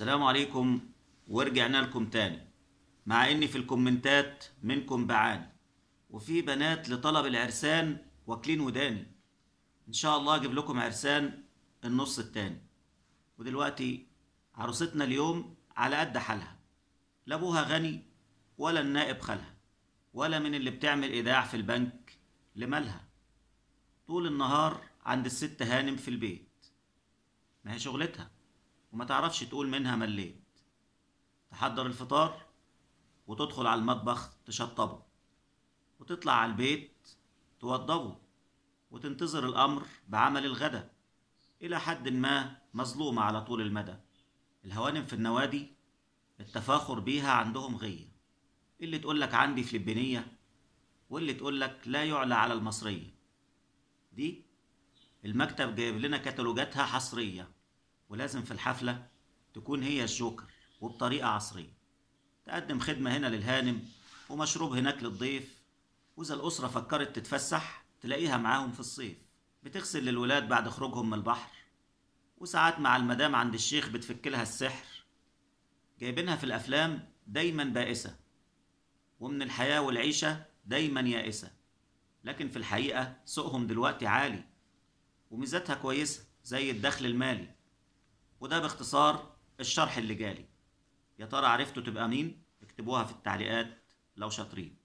السلام عليكم، ورجعنا لكم تاني. مع ان في الكومنتات منكم بعاني، وفي بنات لطلب العرسان واكلين وداني. ان شاء الله اجيب لكم عرسان النص التاني. ودلوقتي عروستنا اليوم على قد حالها، لا ابوها غني ولا النائب خالها ولا من اللي بتعمل ايداع في البنك لمالها. طول النهار عند الست هانم في البيت، ما هي شغلتها وما تعرفش تقول منها مليت. تحضر الفطار وتدخل على المطبخ تشطبه، وتطلع على البيت توضبه، وتنتظر الأمر بعمل الغدا. إلى حد ما مظلومة على طول المدى. الهوانم في النوادي التفاخر بيها عندهم غية، اللي تقولك عندي فلبينية، واللي تقولك لا يعلى على المصرية. دي المكتب جايب لنا كتالوجاتها حصرية، ولازم في الحفلة تكون هي الجوكر وبطريقة عصرية. تقدم خدمة هنا للهانم ومشروب هناك للضيف، وإذا الأسرة فكرت تتفسح تلاقيها معاهم في الصيف. بتغسل للولاد بعد خروجهم من البحر، وساعات مع المدام عند الشيخ بتفكلها السحر. جايبينها في الأفلام دايما بائسة، ومن الحياة والعيشة دايما يائسة، لكن في الحقيقة سوقهم دلوقتي عالي وميزاتها كويسة زي الدخل المالي. وده باختصار الشرح اللي جالي. يا ترى عرفتوا تبقى مين؟ اكتبوها في التعليقات لو شاطرين.